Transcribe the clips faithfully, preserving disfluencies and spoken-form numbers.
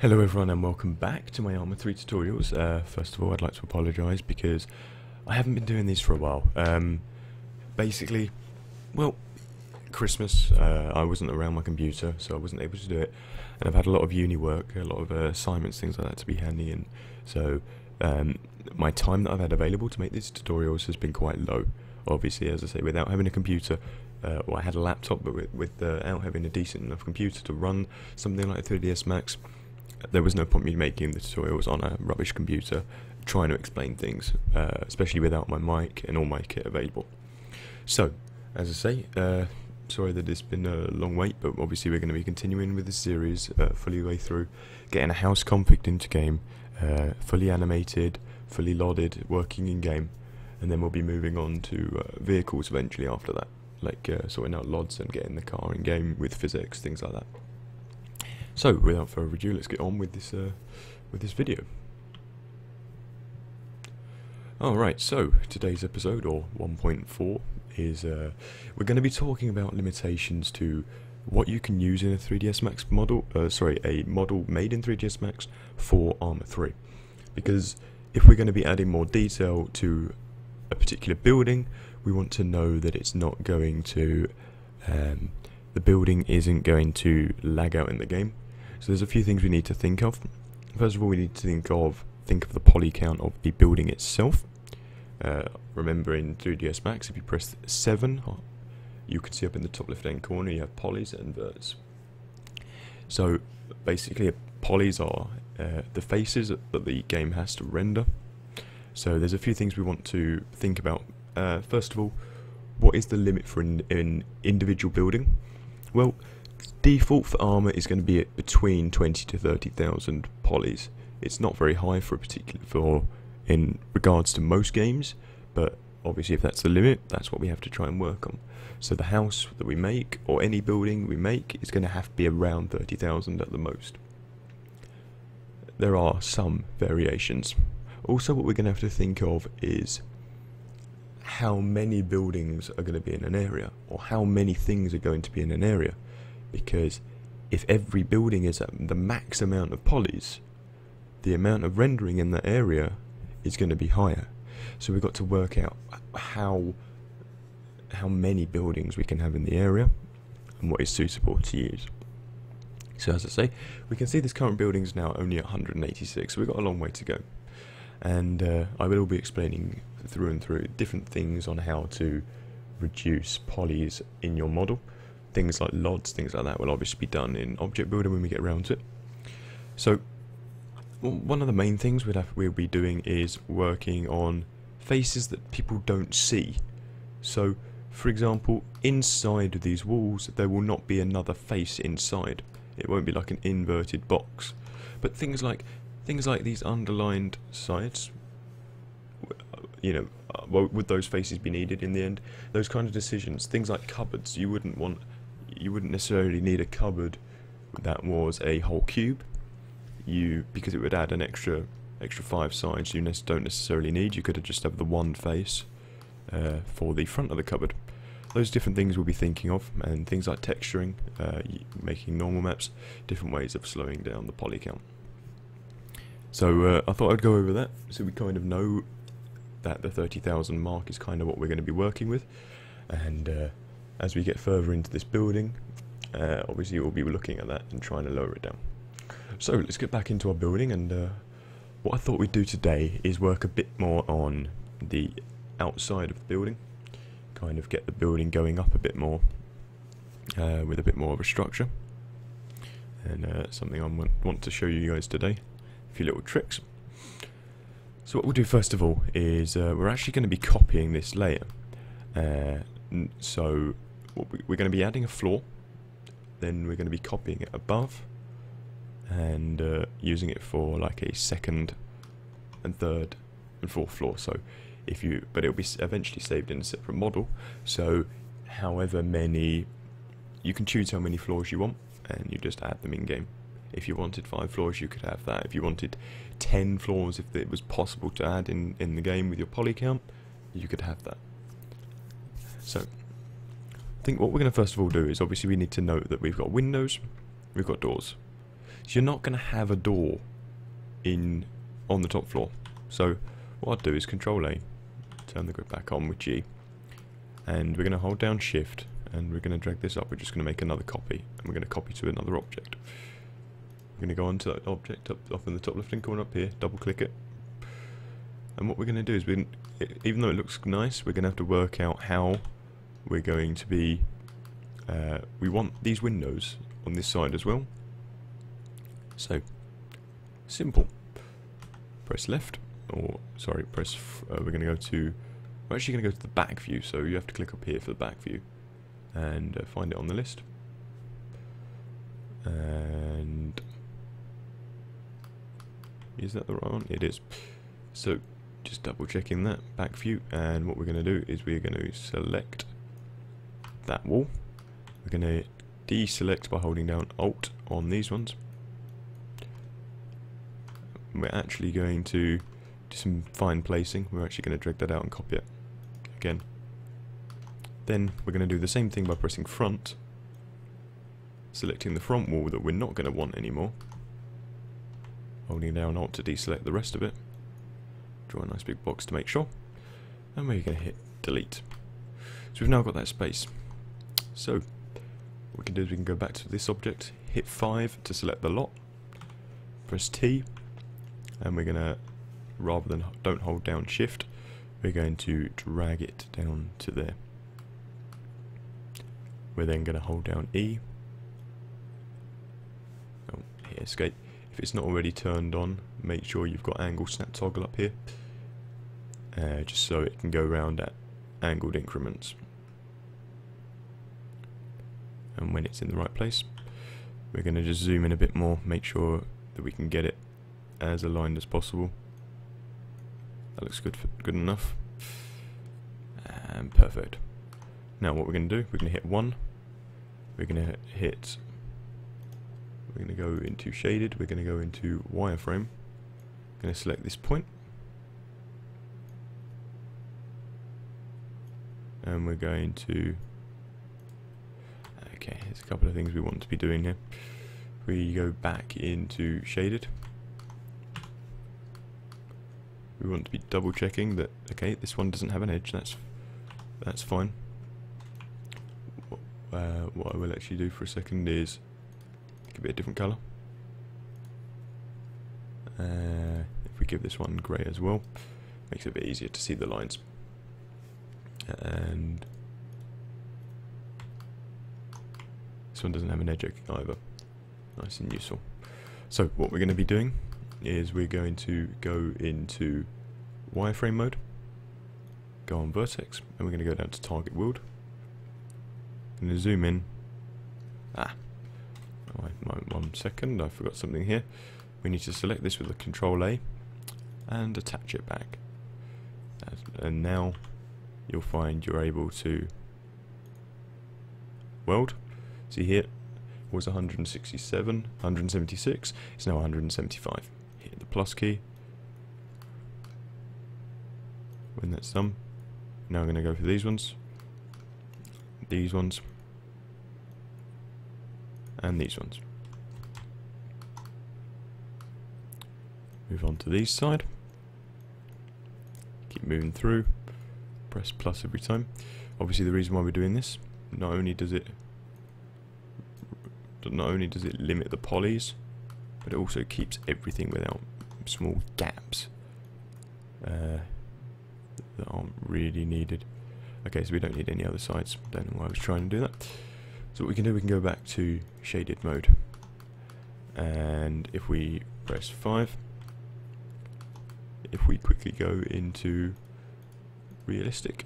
Hello everyone and welcome back to my Arma three tutorials. Uh, first of all, I'd like to apologise because I haven't been doing these for a while. Um, basically, well, Christmas, uh, I wasn't around my computer, so I wasn't able to do it. And I've had a lot of uni work, a lot of uh, assignments, things like that to be handy in. So um, my time that I've had available to make these tutorials has been quite low. Obviously, as I say, without having a computer, uh, well, I had a laptop, but with, without having a decent enough computer to run something like a three D S Max, there was no point me making the tutorials on a rubbish computer trying to explain things, uh, especially without my mic and all my kit available. So, as I say, uh, sorry that it's been a long wait, but obviously we're going to be continuing with the series uh, fully way through, getting a house config into game, uh, fully animated, fully lodded, working in game, and then we'll be moving on to uh, vehicles eventually after that, like uh, sorting out lods and getting the car in game with physics, things like that. So, without further ado, let's get on with this uh, with this video. All right. So today's episode, or one point four, is uh, we're going to be talking about limitations to what you can use in a three D S Max model. Uh, sorry, a model made in three D S Max for Arma three, because if we're going to be adding more detail to a particular building, we want to know that it's not going to um, the building isn't going to lag out in the game. So there's a few things we need to think of. First of all, we need to think of think of the poly count of the building itself. Uh, remember, in three D S Max, if you press seven, you can see up in the top left-hand corner you have polys and verts. So basically, polys are uh, the faces that the game has to render. So there's a few things we want to think about. Uh, first of all, what is the limit for an in, in individual building? Well, default for Arma is going to be at between twenty to thirty thousand polys. It's not very high for a particular for in regards to most games, but obviously if that's the limit, that's what we have to try and work on. So the house that we make, or any building we make, is going to have to be around thirty thousand at the most. There are some variations. Also, what we're going to have to think of is how many buildings are going to be in an area, or how many things are going to be in an area, because if every building is at the max amount of polys, the amount of rendering in that area is going to be higher. So we've got to work out how how many buildings we can have in the area and what is suitable to use. So as I say, we can see this current building is now only one hundred eighty-six, so we've got a long way to go. And uh, I will be explaining through and through different things on how to reduce polys in your model. Things like lods, things like that will obviously be done in Object Builder when we get around to it. So one of the main things we'd have, we'll be doing is working on faces that people don't see. So for example, inside of these walls there will not be another face inside. It won't be like an inverted box. But things like Things like these underlined sides, you know, would those faces be needed in the end? Those kind of decisions. Things like cupboards, you wouldn't want, you wouldn't necessarily need a cupboard that was a whole cube, you because it would add an extra, extra five sides you don't necessarily need. You could have just have the one face uh, for the front of the cupboard. Those different things we'll be thinking of, and things like texturing, uh, making normal maps, different ways of slowing down the poly count. So uh, I thought I'd go over that, so we kind of know that the thirty thousand mark is kind of what we're going to be working with. And uh, as we get further into this building, uh, obviously we'll be looking at that and trying to lower it down. So let's get back into our building, and uh, what I thought we'd do today is work a bit more on the outside of the building, kind of get the building going up a bit more, uh, with a bit more of a structure, and uh, something I want to show you guys today. Few little tricks. So what we'll do first of all is uh, we're actually going to be copying this layer. Uh, so we're going to be adding a floor, then we're going to be copying it above and uh, using it for like a second and third and fourth floor. So if you, but it'll be eventually saved in a separate model. So however many, you can choose how many floors you want, and you just add them in game. If you wanted five floors, you could have that. If you wanted ten floors, if it was possible to add in, in the game with your poly count, you could have that. So, I think what we're going to first of all do is, obviously we need to note that we've got windows, we've got doors. So you're not going to have a door in on the top floor. So what I'll do is Control A, turn the grid back on with G, and we're going to hold down Shift, and we're going to drag this up. We're just going to make another copy, and we're going to copy to another object. We're going to go onto that object up, up in the top left-hand corner up here, double-click it. And what we're going to do is, we, even though it looks nice, we're going to have to work out how we're going to be... Uh, we want these windows on this side as well. So, simple. Press left, or, sorry, press... F uh, we're going to go to... We're actually going to go to the back view, so you have to click up here for the back view. And uh, find it on the list. And... Is that the right one? It is. So... Just double checking that back view, and what we're going to do is we're going to select that wall. We're going to deselect by holding down Alt on these ones. And we're actually going to do some fine placing. We're actually going to drag that out and copy it again. Then we're going to do the same thing by pressing Front, selecting the front wall that we're not going to want anymore, holding down Alt to deselect the rest of it. Draw a nice big box to make sure, and we're going to hit delete. So we've now got that space. So what we can do is we can go back to this object, hit five to select the lot, press T, and we're going to, rather than don't hold down Shift, we're going to drag it down to there. We're then going to hold down E, oh, hit Escape. If it's not already turned on, make sure you've got angle snap toggle up here, uh, just so it can go round at angled increments. And when it's in the right place, we're going to just zoom in a bit more, make sure that we can get it as aligned as possible. That looks good, for, good enough, and perfect. Now what we're going to do, we're going to hit one, we're going to hit. We're going to go into shaded, we're going to go into wireframe. I'm going to select this point. And we're going to... Okay, there's a couple of things we want to be doing here. We go back into shaded. We want to be double checking that, okay, this one doesn't have an edge, that's, that's fine. Uh, what I will actually do for a second is... Give it a different colour. Uh, if we give this one grey as well, makes it a bit easier to see the lines. And this one doesn't have an edge either. Nice and useful. So what we're going to be doing is we're going to go into wireframe mode, go on vertex, and we're going to go down to target world. I'm going to zoom in. Ah. One second, I forgot something here. We need to select this with a Control A and attach it back. And now you'll find you're able to weld. See here, it was one hundred sixty-seven, one hundred seventy-six, it's now one hundred seventy-five. Hit the plus key. When that's done, now I'm going to go for these ones, these ones, and these ones. Move on to these side. Keep moving through. Press plus every time. Obviously, the reason why we're doing this, not only does it not only does it limit the polys, but it also keeps everything without small gaps uh, that aren't really needed. Okay, so we don't need any other sides. Don't know why I was trying to do that. So what we can do, we can go back to shaded mode, and if we press five. If we quickly go into realistic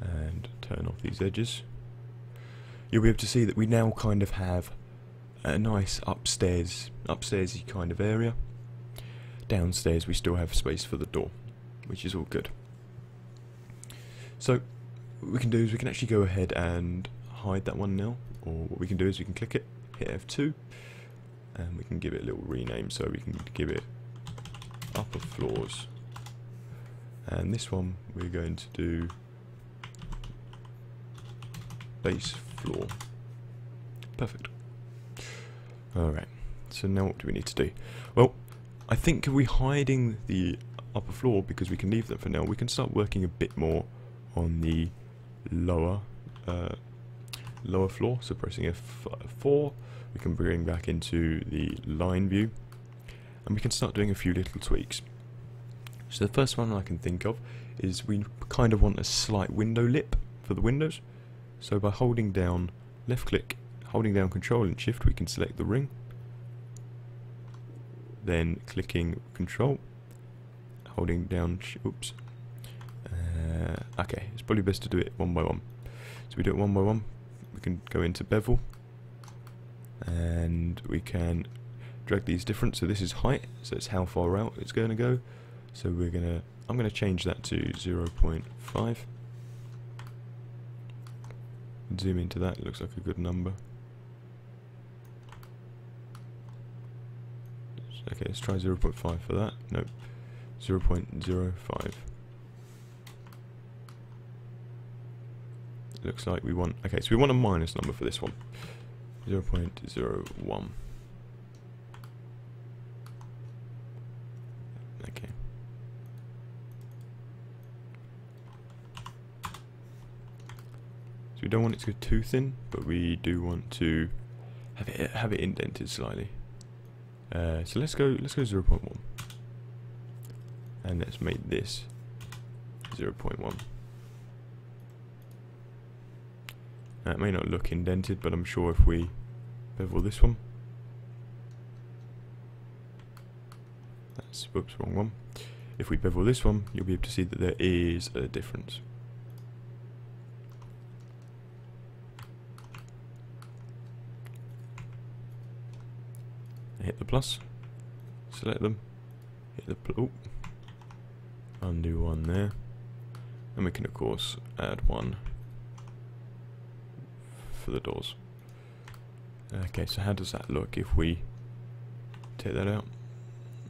and turn off these edges, you'll be able to see that we now kind of have a nice upstairs, upstairsy kind of area. Downstairs we still have space for the door, which is all good. So what we can do is we can actually go ahead and hide that one now, or what we can do is we can click it, hit F two, and we can give it a little rename, so we can give it upper floors. And this one we're going to do base floor. Perfect. Alright, so now what do we need to do? Well, I think we're hiding the upper floor because we can leave that for now. We can start working a bit more on the lower uh, lower floor. So pressing F four, we can bring back into the line view. And we can start doing a few little tweaks. So the first one I can think of is we kind of want a slight window lip for the windows. So by holding down left click, holding down control and shift, we can select the ring. Then clicking control, holding down, oops. Uh, okay, it's probably best to do it one by one. So we do it one by one. We can go into bevel and we can drag these different. So this is height, so it's how far out it's going to go. So we're gonna, I'm gonna change that to zero point five. Zoom into that, it looks like a good number. Okay, let's try zero point five for that. Nope, zero point zero five. Looks like we want, okay, so we want a minus number for this one. zero point zero one. So we don't want it to go too thin, but we do want to have it have it indented slightly. Uh, so let's go let's go zero point one, and let's make this zero point one. Now it may not look indented, but I'm sure if we bevel this one, that's whoops wrong one. If we bevel this one, you'll be able to see that there is a difference. Hit the plus, select them, hit the pl oh, undo one there, and we can of course add one for the doors. Okay, so how does that look if we take that out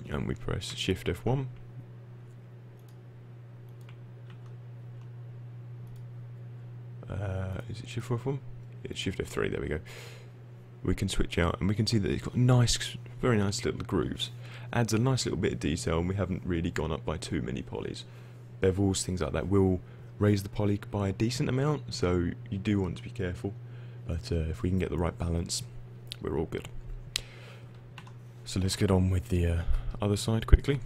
and we press Shift F one? Uh, is it Shift F one? It's Shift F three, there we go. We can switch out and we can see that it's got nice, very nice little grooves. Adds a nice little bit of detail, and we haven't really gone up by too many polys. Bevels, things like that will raise the poly by a decent amount, so you do want to be careful. But uh, if we can get the right balance, we're all good. So let's get on with the uh, other side quickly.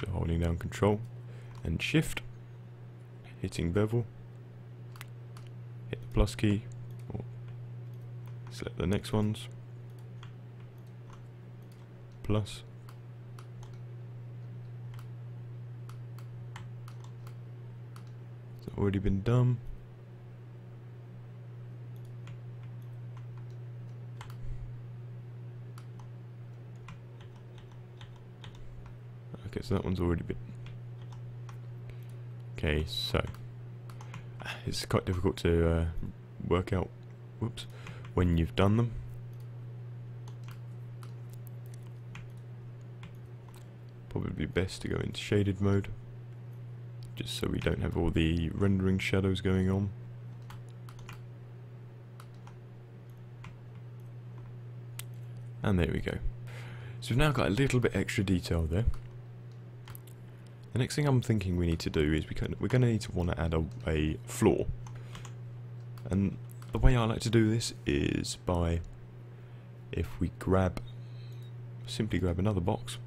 So holding down control and shift, hitting bevel, hit the plus key, select the next ones, plus, it's already been done, okay, so that one's already been, okay, so, it's quite difficult to uh, work out, whoops, when you've done them. Probably best to go into shaded mode, just so we don't have all the rendering shadows going on. And there we go. So we've now got a little bit extra detail there. The next thing I'm thinking we need to do is we can, we're going to need to want to add a, a floor. And the way I like to do this is by, if we grab, simply grab another box,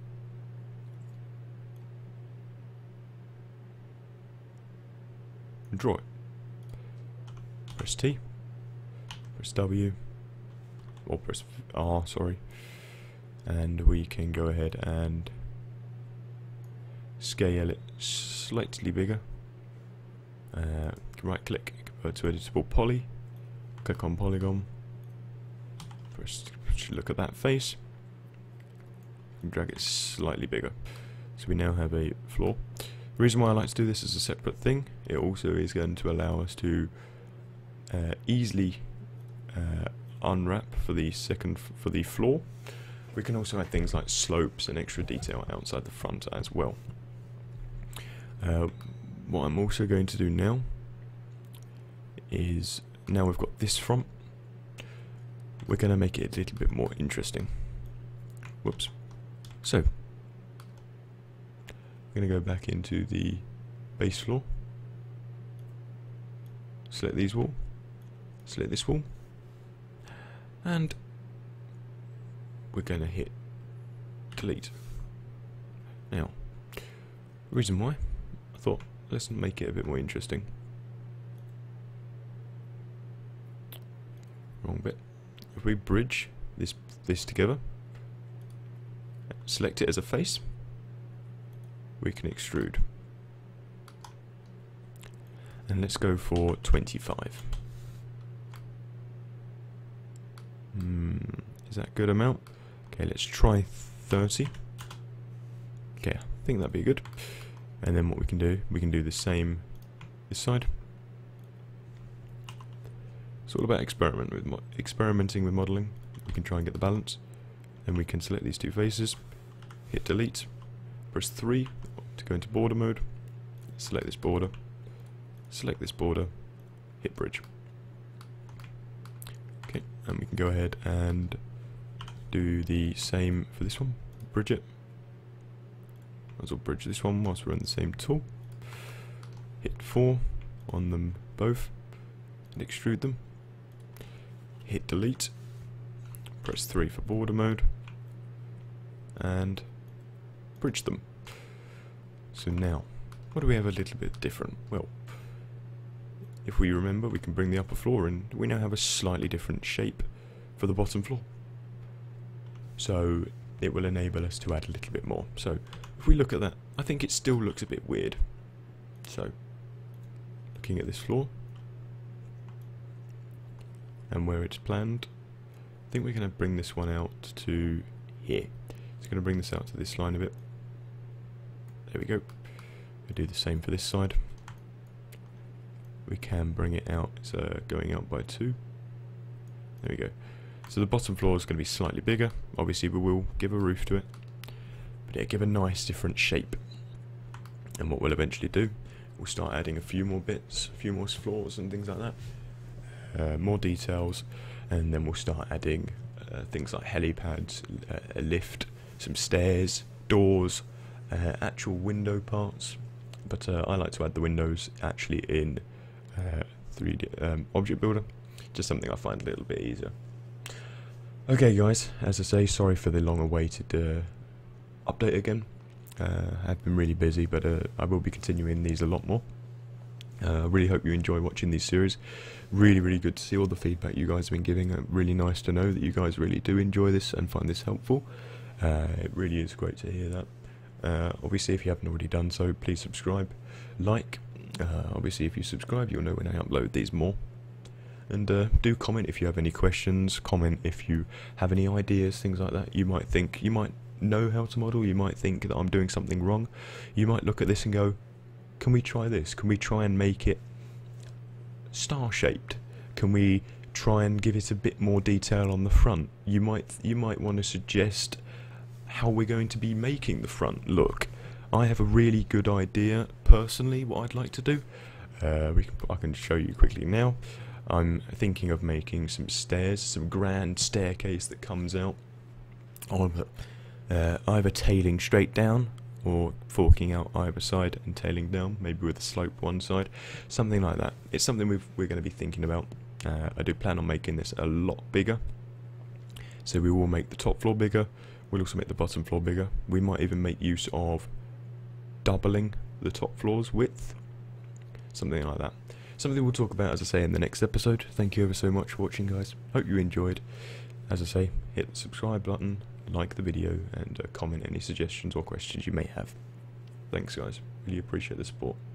and draw it. Press T, press W, or press R, sorry, and we can go ahead and scale it slightly bigger. Uh, right click, convert to editable poly. Click on polygon, press, look at that face, and drag it slightly bigger. So we now have a floor. The reason why I like to do this as a separate thing, it also is going to allow us to uh, easily uh, unwrap for the second f for the floor. We can also add things like slopes and extra detail outside the front as well. Uh, what I'm also going to do now is, now we've got this front, we're going to make it a little bit more interesting. Whoops. So, we're going to go back into the base floor. Select these wall. Select this wall. And we're going to hit delete. Now, the reason why, I thought, let's make it a bit more interesting. Wrong bit. If we bridge this this together, select it as a face, we can extrude. And let's go for twenty-five. Hmm, is that a good amount? Okay, let's try thirty. Okay, I think that'd be good. And then what we can do, we can do the same this side. It's all about experiment with mo experimenting with modelling. We can try and get the balance. Then we can select these two faces, hit delete, press three to go into border mode, select this border, select this border, hit bridge. Okay, and we can go ahead and do the same for this one, bridge it. Might as well bridge this one whilst we're on the same tool. Hit four on them both and extrude them. Hit delete. Press three for border mode. And bridge them. So now, what do we have a little bit different? Well, if we remember, we can bring the upper floor in. We now have a slightly different shape for the bottom floor. So it will enable us to add a little bit more. So, if we look at that, I think it still looks a bit weird. So, looking at this floor, and where it's planned, I think we're going to bring this one out to here. It's going to bring this out to this line a bit. There we go. We'll do the same for this side. We can bring it out, it's uh, going out by two. There we go. So the bottom floor is going to be slightly bigger. Obviously we will give a roof to it. But it'll give a nice different shape. And what we'll eventually do, we'll start adding a few more bits, a few more floors and things like that, uh, more details, and then we'll start adding uh, things like helipads, a lift, some stairs, doors, uh, actual window parts. But uh, I like to add the windows actually in uh, three D um, Object Builder, just something I find a little bit easier. Okay guys, as I say, sorry for the long-awaited Uh, update again. uh, I've been really busy, but uh, I will be continuing these a lot more. uh, I really hope you enjoy watching these series. Really really good to see all the feedback you guys have been giving. Uh, really nice to know that you guys really do enjoy this and find this helpful. Uh, it really is great to hear that. Uh, obviously if you haven't already done so, please subscribe, like, uh, obviously if you subscribe you'll know when I upload these more. And uh, do comment if you have any questions, comment if you have any ideas, things like that. You might think, you might know how to model, you might think that I'm doing something wrong, you might look at this and go, can we try this, can we try and make it star shaped, can we try and give it a bit more detail on the front. You might you might want to suggest how we're going to be making the front look. I have a really good idea personally what I'd like to do. uh, we can, I can show you quickly now. I'm thinking of making some stairs, some grand staircase that comes out on the Uh, either tailing straight down or forking out either side and tailing down, maybe with a slope one side, something like that. It's something we've, we're going to be thinking about. uh, I do plan on making this a lot bigger, so we will make the top floor bigger, we'll also make the bottom floor bigger. We might even make use of doubling the top floor's width, something like that. Something we'll talk about, as I say, in the next episode. Thank you ever so much for watching guys, hope you enjoyed. As I say, hit the subscribe button, like the video, and uh, comment any suggestions or questions you may have. Thanks guys, really appreciate the support.